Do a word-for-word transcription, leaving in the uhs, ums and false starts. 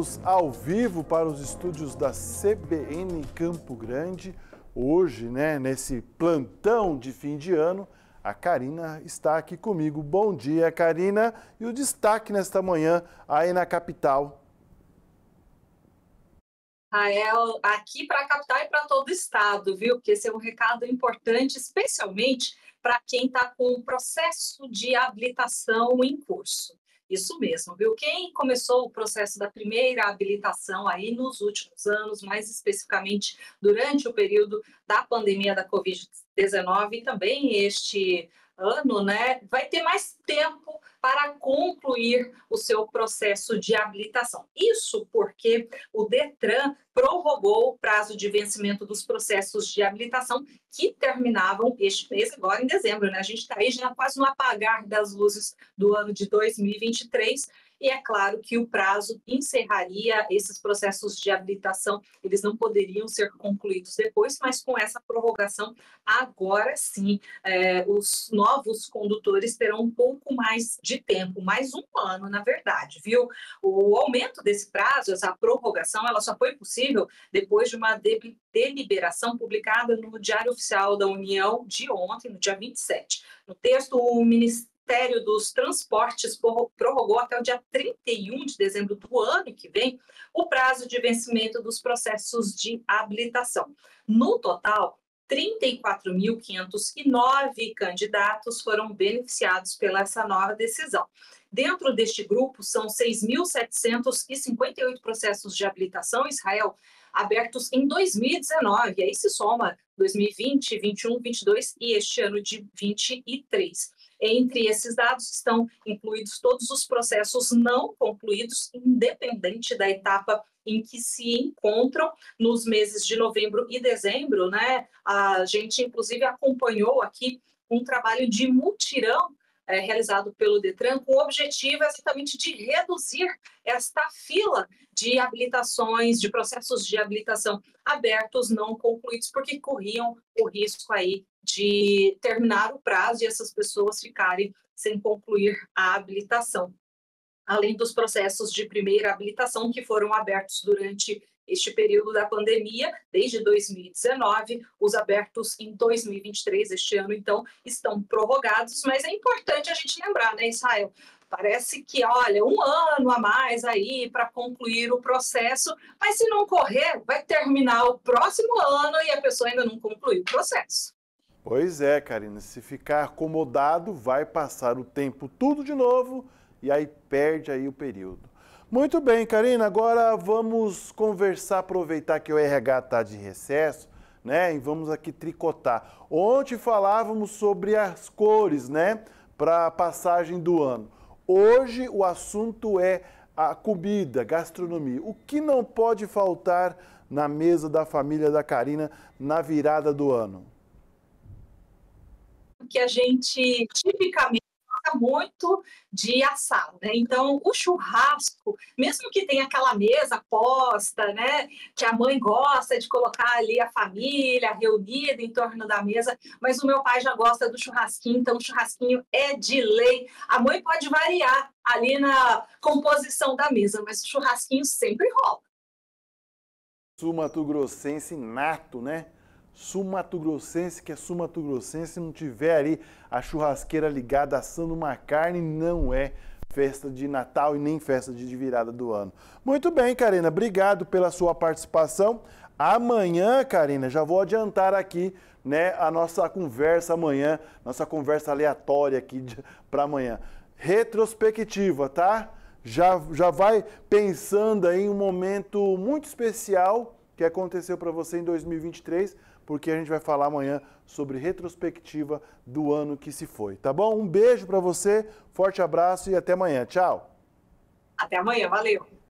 Voltamos ao vivo para os estúdios da C B N Campo Grande. Hoje, né, nesse plantão de fim de ano, a Karina está aqui comigo. Bom dia, Karina. E o destaque nesta manhã aí na capital. Raquel, aqui para a capital e para todo o estado, viu? Porque esse é um recado importante, especialmente para quem está com o processo de habilitação em curso. Isso mesmo, viu? Quem começou o processo da primeira habilitação aí nos últimos anos, mais especificamente durante o período da pandemia da covid dezenove e também este ano, né, vai ter mais tempo para concluir o seu processo de habilitação. Isso porque o Detran prorrogou o prazo de vencimento dos processos de habilitação que terminavam este mês, agora em dezembro, né? A gente está aí já quase no apagar das luzes do ano de dois mil e vinte e três. E é claro que o prazo encerraria esses processos de habilitação, eles não poderiam ser concluídos depois, mas com essa prorrogação, agora sim, é, os novos condutores terão um pouco mais de tempo, mais um ano, na verdade, viu? O aumento desse prazo, essa prorrogação, ela só foi possível depois de uma de- deliberação publicada no Diário Oficial da União de ontem, no dia vinte e sete. No texto, o Ministério O Ministério dos Transportes prorrogou até o dia trinta e um de dezembro do ano que vem o prazo de vencimento dos processos de habilitação. No total, trinta e quatro mil quinhentos e nove candidatos foram beneficiados pela essa nova decisão. Dentro deste grupo, são seis mil setecentos e cinquenta e oito processos de habilitação em Israel abertos em dois mil e dezenove, e aí se soma dois mil e vinte, vinte e um, vinte e dois e este ano de vinte e três. Entre esses dados estão incluídos todos os processos não concluídos, independente da etapa em que se encontram nos meses de novembro e dezembro, né? A gente, inclusive, acompanhou aqui um trabalho de mutirão é, realizado pelo Detran, com o objetivo exatamente de reduzir esta fila de habilitações, de processos de habilitação abertos, não concluídos, porque corriam o risco aí de terminar o prazo e essas pessoas ficarem sem concluir a habilitação. Além dos processos de primeira habilitação que foram abertos durante este período da pandemia, desde dois mil e dezenove, os abertos em dois mil e vinte e três, este ano, então, estão prorrogados, mas é importante a gente lembrar, né, Israel? Parece que, olha, um ano a mais aí para concluir o processo, mas se não correr, vai terminar o próximo ano e a pessoa ainda não concluiu o processo. Pois é, Karina, se ficar acomodado, vai passar o tempo tudo de novo e aí perde aí o período. Muito bem, Karina, agora vamos conversar, aproveitar que o R H está de recesso, né, e vamos aqui tricotar. Ontem falávamos sobre as cores, né, para a passagem do ano. Hoje o assunto é a comida, gastronomia. O que não pode faltar na mesa da família da Karina na virada do ano? Que a gente tipicamente fala muito de assado, né? Então, o churrasco, mesmo que tenha aquela mesa posta, né, que a mãe gosta de colocar ali a família reunida em torno da mesa, mas o meu pai já gosta do churrasquinho, então o churrasquinho é de lei. A mãe pode variar ali na composição da mesa, mas o churrasquinho sempre rola. Sul-mato-grossense nato, né? Sul-mato-grossense, que é sul-mato-grossense, se não tiver ali a churrasqueira ligada assando uma carne, não é festa de Natal e nem festa de virada do ano. Muito bem, Karina, obrigado pela sua participação. Amanhã, Karina, já vou adiantar aqui, né, a nossa conversa amanhã, nossa conversa aleatória aqui para amanhã. Retrospectiva, tá? Já, já vai pensando aí em um momento muito especial que aconteceu para você em dois mil e vinte e três, porque a gente vai falar amanhã sobre retrospectiva do ano que se foi, tá bom? Um beijo para você, forte abraço e até amanhã. Tchau! Até amanhã, valeu!